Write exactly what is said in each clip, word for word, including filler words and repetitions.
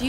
Do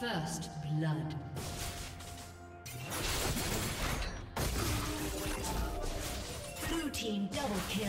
First blood. Blue team double kill.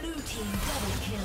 Blue team double kill.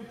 Red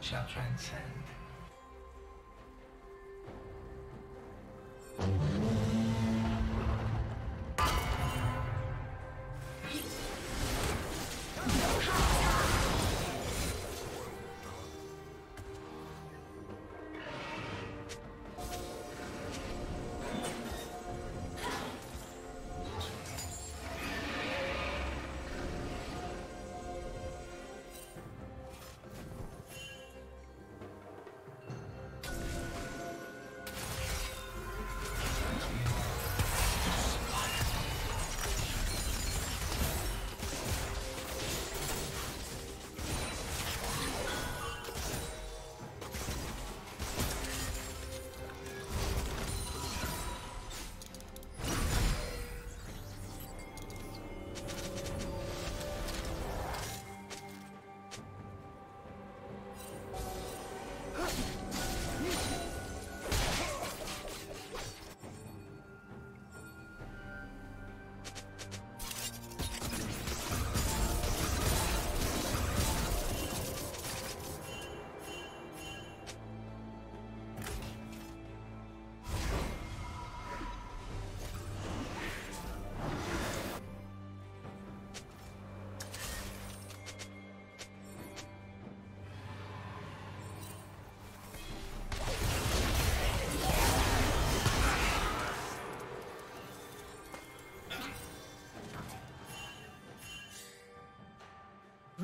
Shall transcend.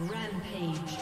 Rampage.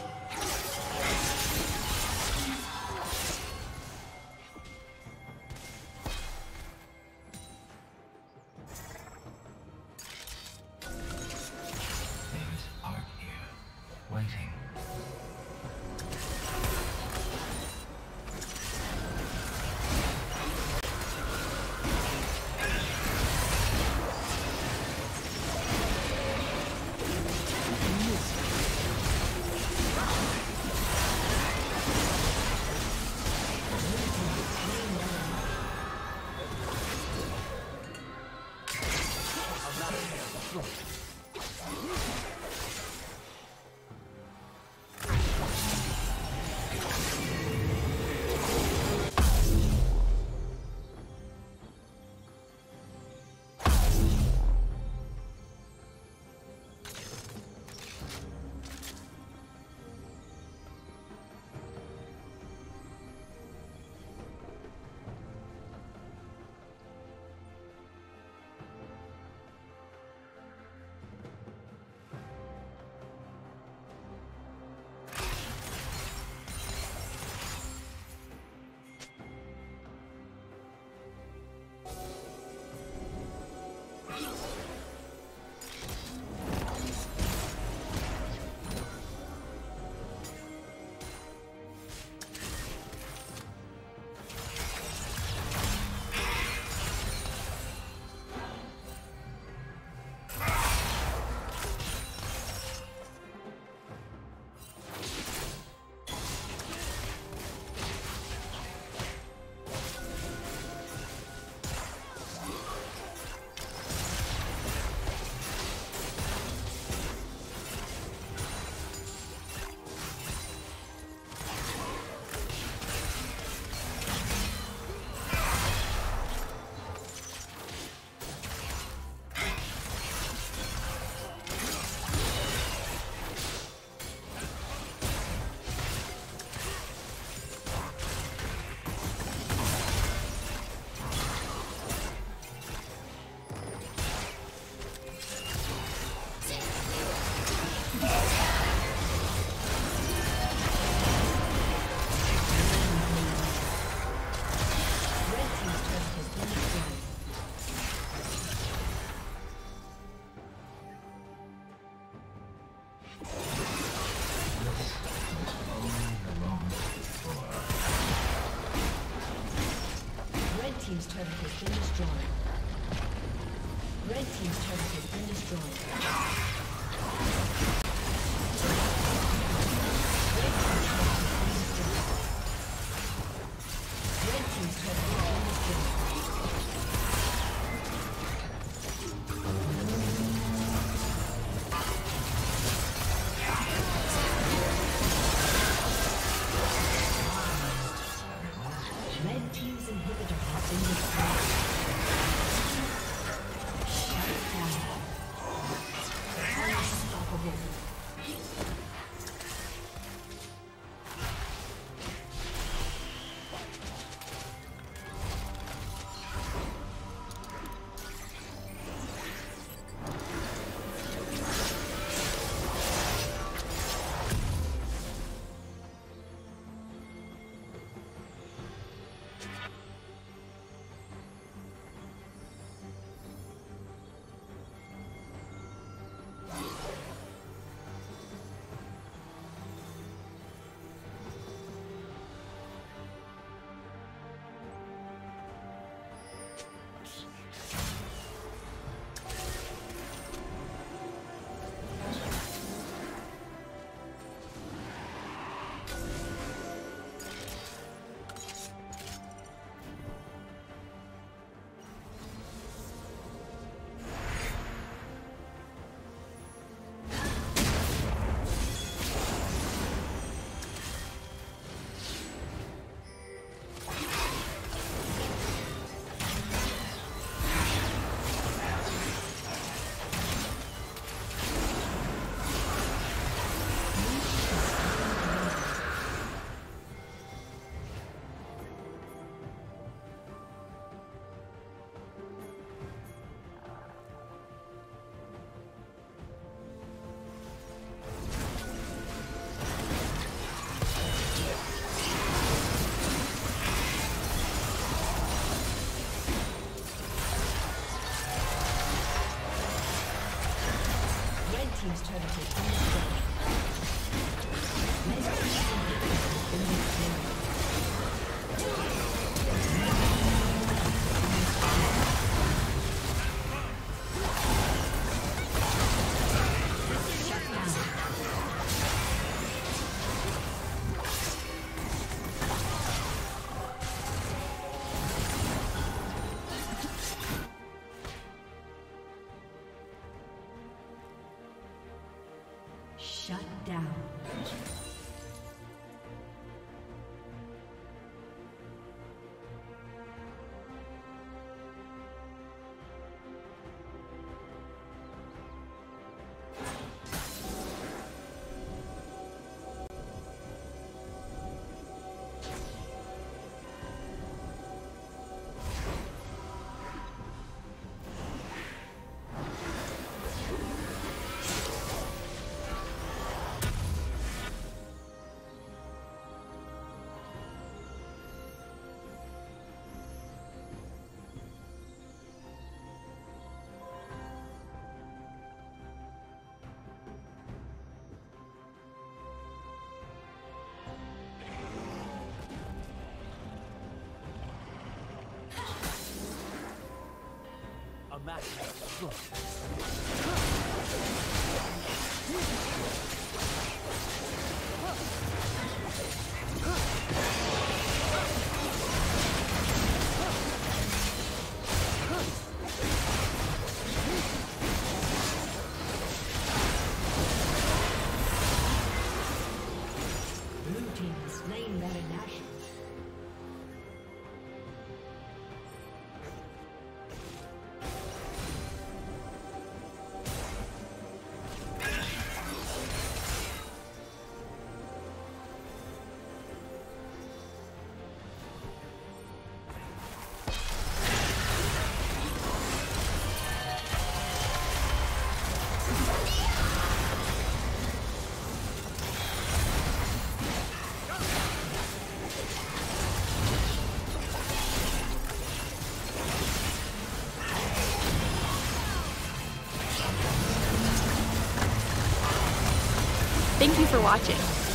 Team's turret has been destroyed. Red Team's turret has been destroyed. Unstoppable. Shut down. Master Thank you for watching.